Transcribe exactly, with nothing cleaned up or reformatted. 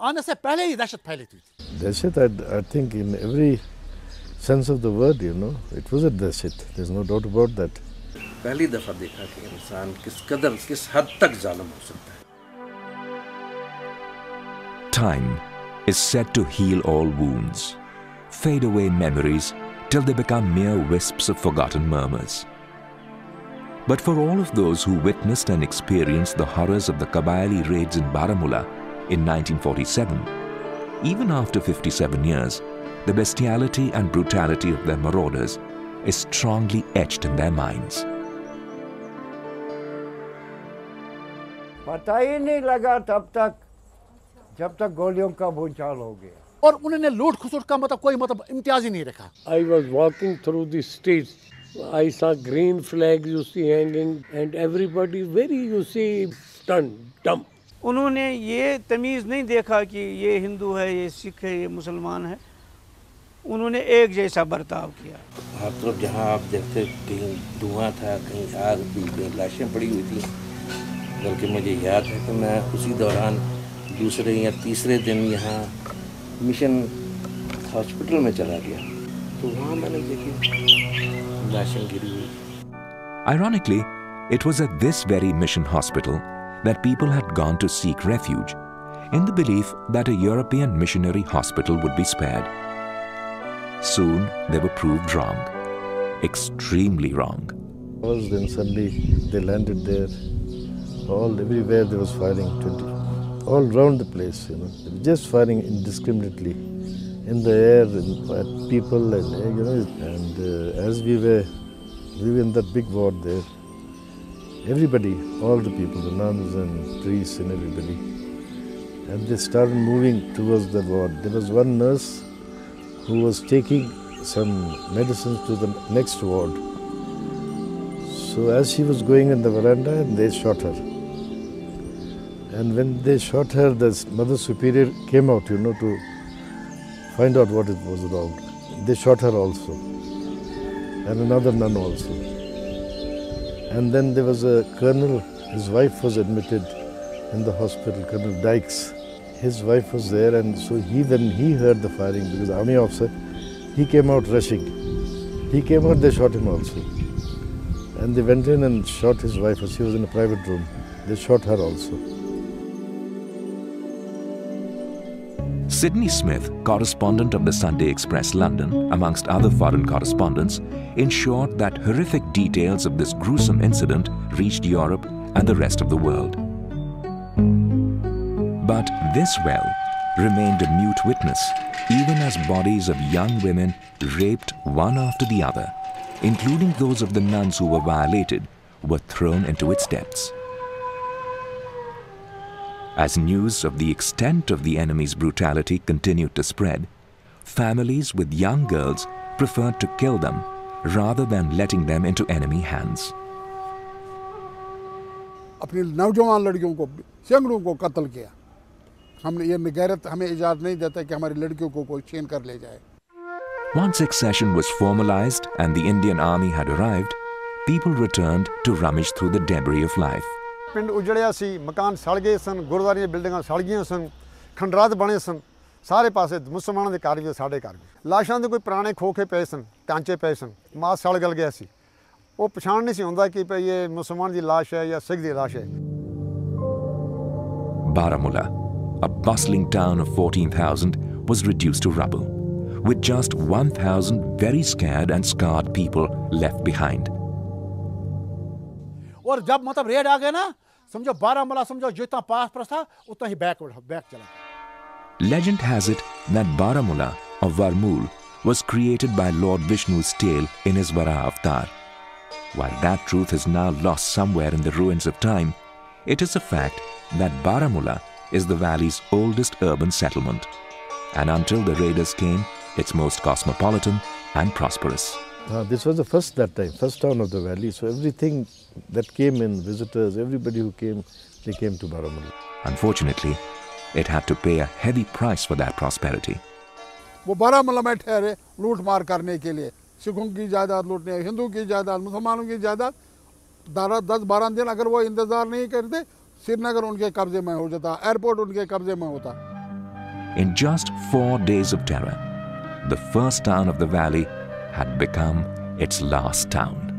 आने से पहले ही दहशत फैली थी। दहशत I think in every sense of the word, you know, it was a दहशत, there is no doubt about that. पहली दफा देखा कि इंसान किस कदर, किस हद तक जालिम हो सकता है। Time is said to heal all wounds, fade away memories till they become mere wisps of forgotten murmurs. But for all of those who witnessed and experienced the horrors of the Kabylie raids in Baramulla in nineteen forty-seven, even after fifty-seven years, the bestiality and brutality of their marauders is strongly etched in their minds. पता ही नहीं लगा तब तक जब तक गोलियों का भूचाल हो गया और उन्होंने लूट खसोट का मतलब कोई मतलब इम्तियाज ही नहीं रखा। I was walking through the streets, I saw green flag you see hanging and everybody very you see stun dumb. उन्होंने ये तमीज़ नहीं देखा कि ये हिंदू है, ये सिख है, ये मुसलमान है, उन्होंने एक जैसा बर्ताव किया। हर तरफ जहाँ आप देखते कहीं धुआं था, कहीं आग थी, कहीं लाशें पड़ी हुई थी। बल्कि मुझे याद है कि मैं उसी दौरान दूसरे या तीसरे दिन यहाँ मिशन हॉस्पिटल में चला गया तो वहां मैंने देखी लाशें गिरी हुई। Ironically, it was at this very mission hospital that people had gone to seek refuge in the belief that a European missionary hospital would be spared. Soon they were proved wrong, extremely wrong. Well, then suddenly they landed there. All everywhere there was firing twenty all round the place, you know, just firing indiscriminately in the air and at people, and you know, and uh, as we were we were in that big ward there, everybody, all the people, the nuns and priests and everybody, and they started moving towards the ward. There was one nurse who was taking some medicines to the next ward, so as she was going in the veranda, and they shot her. And when they shot her, the Mother Superior came out, you know, to find out what it was about. They shot her also, and another nun also. And then there was a colonel, his wife was admitted in the hospital, Colonel Dykes. His wife was there, and so he, when he heard the firing, because army officer, he came out rushing. He came out, they shot him also. And they went in and shot his wife, she was in a private room. They shot her also. Sydney Smith, correspondent of the Sunday Express London, amongst other foreign correspondents, ensured that horrific details of this gruesome incident reached Europe and the rest of the world. But this well remained a mute witness, even as bodies of young women raped one after the other, including those of the nuns who were violated, were thrown into its depths. As news of the extent of the enemy's brutality continued to spread, families with young girls preferred to kill them rather than letting them into enemy hands. अपनी नौजवान लड़कियों को, सैकड़ों को कत्ल किया। हमने ये निगरानी हमें इजाजत नहीं देता कि हमारी लड़कियों को कोई छीन कर ले जाए। Once accession was formalized and the Indian army had arrived, people returned to rummage through the debris of life. पिंड उजड़िया सी, मकान सड़ गए सन, गुरुद्वारे बिल्डिंगा सड़ गई सन, खंडरात बने सन, सारे पासे मुसलमानों के कारगिल साढ़े कारगिल लाशों के कोई पुराने खोखे पे सन, टांचे पे सन, मास सड़ गल गया सी, वो पछाण नहीं सी हुंदा कि पे ये मुसलमान की लाश है या सिख की लाश है। Baramulla, a bustling town of fourteen thousand, was reduced to rubble, with just one thousand very scared and scarred people left behind. और जब मतलब रेड आ गए ना, समझो बारामूला, समझो जितना पास पर था उतना ही बैकवर्ड बैक चला। Legend has it that Baramulla or Varmool was created by Lord Vishnu's tale in his Vara Avatar. While that truth is now lost somewhere in the ruins of time, it is a fact that Baramulla is the valley's oldest urban settlement, and until the raiders came, it's most cosmopolitan and prosperous. Uh, this was the first that time, first town of the valley, so everything that came in, visitors, everybody who came, they came to Baramulla. Unfortunately, it had to pay a heavy price for that prosperity. वो बारामुला में ठहरे लूट मार करने के लिए, सिखों की जायदाद लूटने, हिंदू की जायदाद, मुसलमानों की जायदाद, दस बारह दिन अगर वो इंतजार नहीं करते, श्रीनगर उनके कब्जे में हो जाता, एयरपोर्ट उनके कब्जे में होता। In just four days of terror, the first town of the valley had become its last town.